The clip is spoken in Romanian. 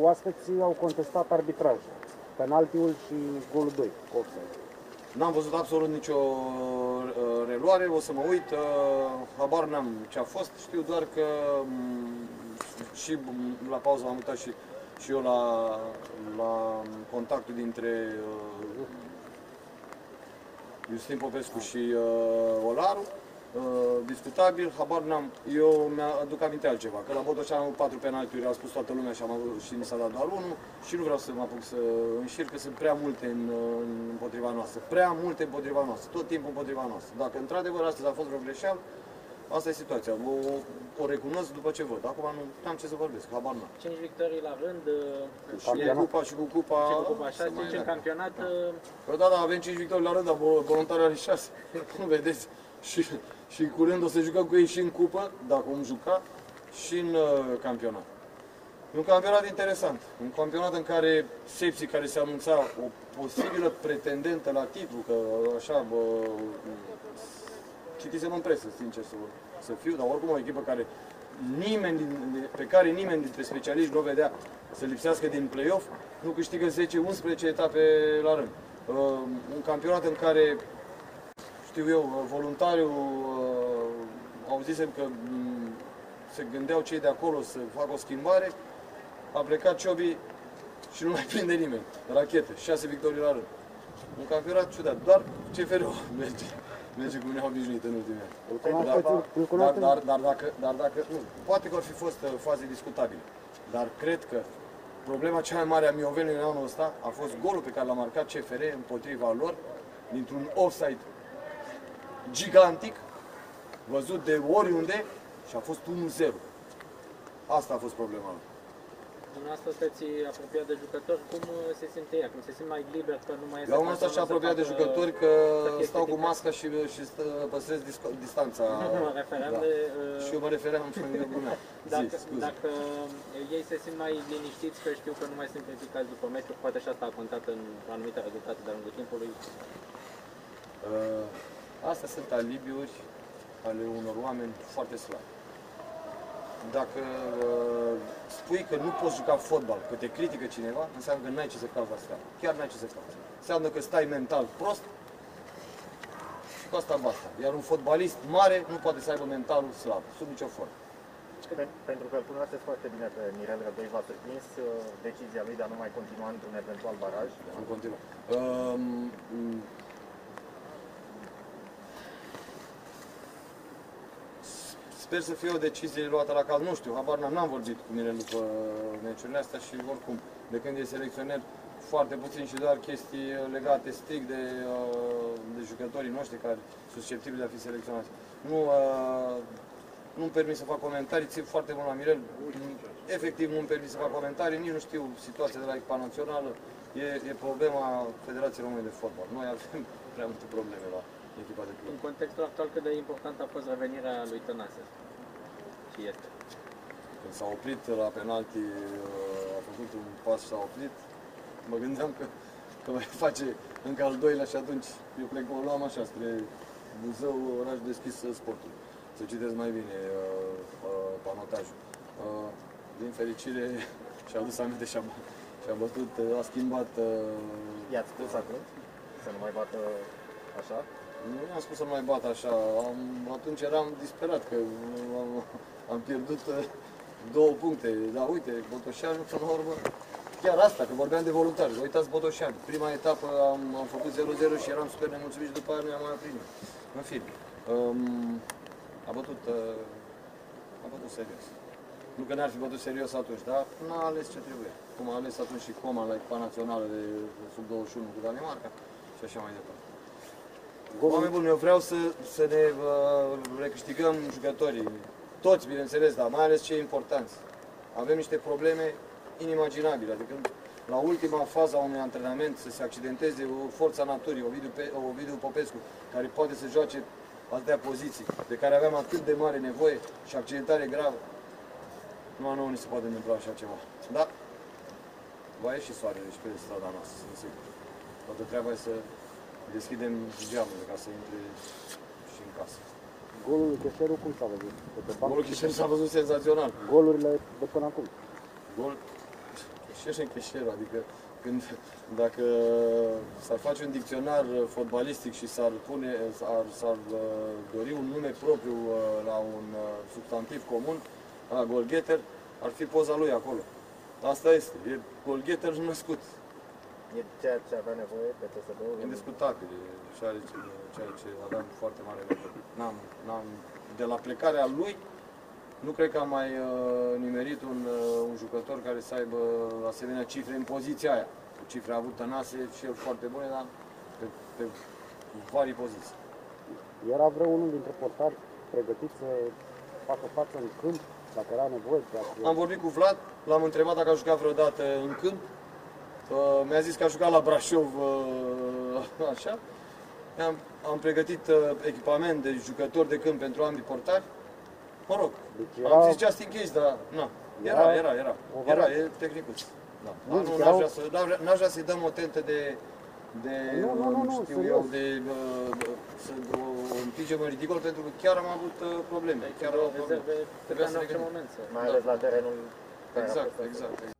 oaspeții au contestat arbitrajul, penaltiul și golul 2, offside. N-am văzut absolut nicio reluare, o să mă uit, habar n-am ce a fost, știu doar că și la pauză am uitat și eu la contactul dintre Iustin Popescu și Olaru, discutabil, habar n-am, eu mi-aduc aminte altceva, că la Botoșani 4 penaltiuri, a spus toată lumea și mi s-a dat doar 1 și nu vreau să mă apuc să înșir, că sunt prea multe împotriva noastră, tot timpul împotriva noastră. Dacă într-adevăr astăzi a fost vreo greșeală, asta e situația, o recunosc după ce văd, acum nu am ce să vorbesc, habar n-am. 5 victorii la rând, cu cupa și cu cupa, în campionat... Da, avem 5 victorii la rând, dar Voluntarii are 6, nu vedeți? Și curând o să jucăm cu ei și în cupă, dacă vom juca, și în campionat. E un campionat interesant, un campionat în care Sepsi, care se anunța o posibilă pretendentă la titlu, că așa, citisem în presă, sincer să fiu, dar oricum o echipă pe care nimeni dintre specialiști nu vedea să lipsească din play-off, nu câștigă 10-11 etape la rând. Un campionat în care știu eu, Voluntariul, auzisem că se gândeau cei de acolo să facă o schimbare, a plecat Ciobi și nu mai prinde nimeni. Rachete, 6 victorii la rând. Un campionat ciudat, doar CFR-ul merge cum ne-a obișnuit în ultimii ani. Dar dacă nu, poate că ar fi fost faze discutabile, dar cred că problema cea mai mare a Mioveanului în anul ăsta a fost golul pe care l-a marcat CFR împotriva lor, dintr-un offside gigantic, văzut de oriunde, și a fost 1-0. Asta a fost problema lui. Dumneavoastră sunteți apropiat de jucători, cum se simte ea? Cum se simt mai liber, că nu mai este... Eu asta și apropiat de jucători, că stau cu masca și păstrez distanța. Mă refeream da. Și eu mă refeream în lumea. Dacă ei se simt mai liniștiți, că știu că nu mai sunt criticați după meciuri, poate și asta a contat în anumite rezultate de-a lungul timpului. Astea sunt alibiuri ale unor oameni foarte slabi. Dacă spui că nu poți juca fotbal, că te critică cineva, înseamnă că n-ai ce să cauți la scară. Chiar n-ai ce să cauți. Înseamnă că stai mental prost și cu asta basta. Iar un fotbalist mare nu poate să aibă mentalul slab, sub nicio formă. Pentru că până astăzi foarte bine că Mirel Rădoi v-a surprins decizia lui de a nu mai continua într-un eventual baraj. Nu continuă. Sper să fie o decizie luată la caz, nu știu, habar n-am vorbit cu Mirel după meciurile astea și oricum, de când e selecționer, foarte puțin și doar chestii legate strict de jucătorii noștri care sunt susceptibili de a fi selecționați. Nu-mi permit să fac comentarii, țin foarte mult la Mirel, efectiv nu-mi permit să fac comentarii, nici nu știu situația de la echipa națională, e problema Federației Române de Fotbal, noi avem prea multe probleme la... În contextul actual, cât de important a fost revenirea lui Tănase? Și este. Când s-a oprit la penalti, a făcut un pas și s-a oprit, mă gândeam că mai face încă al doilea și atunci eu cred că o luam așa, spre Buzău, oraș deschis sportul. Să citesc mai bine panotajul. Din fericire și-a adus aminte și-a bătut, a schimbat... I-ați spus atunci? Să nu mai bată așa? Nu am spus să mai bat așa, atunci eram disperat că am pierdut 2 puncte, dar uite, Botoșani, până la urmă, chiar asta, că vorbeam de voluntari, uitați Botoșani, prima etapă am făcut 0-0 și eram super nemulțumit și după aia nu i-am mai aprinut, în fine, a bătut serios, nu că n-ar fi bătut serios atunci, dar n-a ales ce trebuie, cum a ales atunci și Coman la echipa națională de sub-21 cu Danemarca și așa mai departe. Oameni buni, eu vreau să ne recâștigăm jucătorii, toți bineînțeles, dar mai ales cei importanți. Avem niște probleme inimaginabile, adică la ultima fază a unui antrenament să se accidenteze o forța naturii, Ovidiu Popescu, care poate să joace atâtea poziții, de care aveam atât de mare nevoie și accidentare gravă. Numai nouă ni se poate întâmpla așa ceva, da? Va ieși soarele și pe strada noastră, sunt sigur. Toată treaba e să... Deschidem geamul ca să intre și în casă. Golul lui Keșeru cum s-a văzut? Golul Keșeru s-a văzut senzațional. Golurile de până acum? Gol... și așa în Keșeru, adică când, dacă s-ar face un dicționar fotbalistic și s-ar pune, s-ar dori un nume propriu la un substantiv comun, la golgeter, ar fi poza lui acolo. Asta este, e golgeter născut. E ceea ce avea nevoie pe TSB? E indiscutabil, ceea ce aveam foarte mare nevoie. De la plecarea lui, nu cred că am mai nimerit un jucător care să aibă asemenea cifre în poziția aia. Cifre a avut Tănase și el foarte bune, dar pe varii poziții. Era vreunul dintre portari pregătit să facă față în câmp, dacă era nevoie? Am vorbit cu Vlad, l-am întrebat dacă a jucat vreodată în câmp. Mi-a zis că a jucat la Brașov, așa. Am pregătit echipament de jucători de câmp pentru ambii portari. Mă rog, deci am zis just in case, dar na, era e tehnicuț. Da. N-aș vrea să-i dăm o tentă să o împingem în ridicol, pentru că chiar am avut probleme. Chiar au probleme. Trebuia să ne gândim. Mai ales la terenul. Exact.